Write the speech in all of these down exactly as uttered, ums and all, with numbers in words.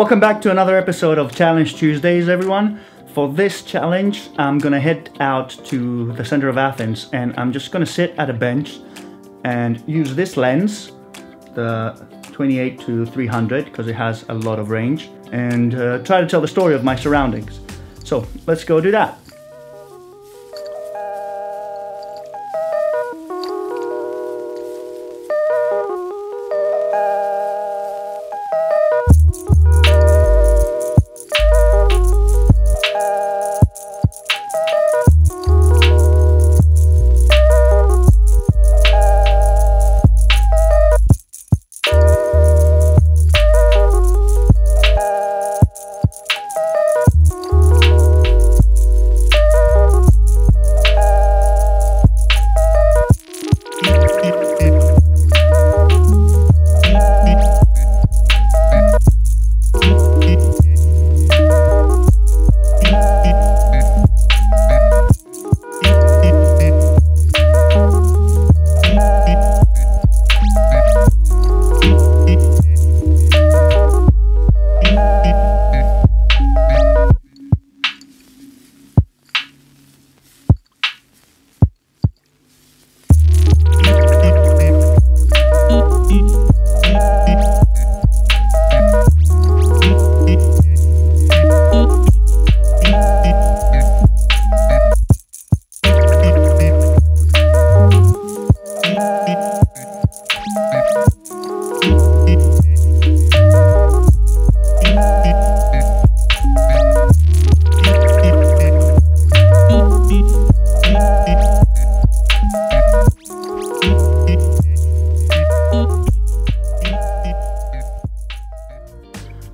Welcome back to another episode of Challenge Tuesdays, everyone. For this challenge, I'm gonna head out to the center of Athens and I'm just gonna sit at a bench and use this lens, the twenty-eight to three hundred, because it has a lot of range, and uh, try to tell the story of my surroundings. So let's go do that.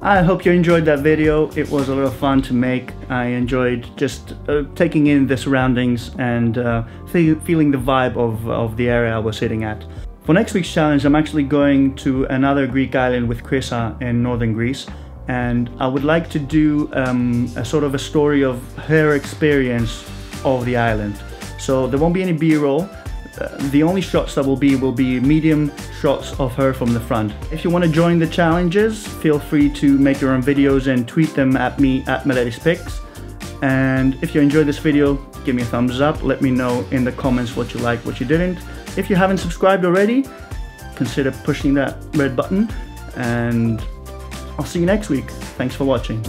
I hope you enjoyed that video. It was a lot of fun to make. I enjoyed just uh, taking in the surroundings and uh, fe feeling the vibe of, of the area I was sitting at. For next week's challenge, I'm actually going to another Greek island with Chrissa in northern Greece, and I would like to do um, a sort of a story of her experience of the island. So there won't be any B-roll. Uh, the only shots that will be will be medium shots of her from the front. If you want to join the challenges, feel free to make your own videos and tweet them at me at MeletisPix. And if you enjoyed this video, give me a thumbs up. Let me know in the comments what you liked, what you didn't. If you haven't subscribed already, consider pushing that red button, and I'll see you next week. Thanks for watching.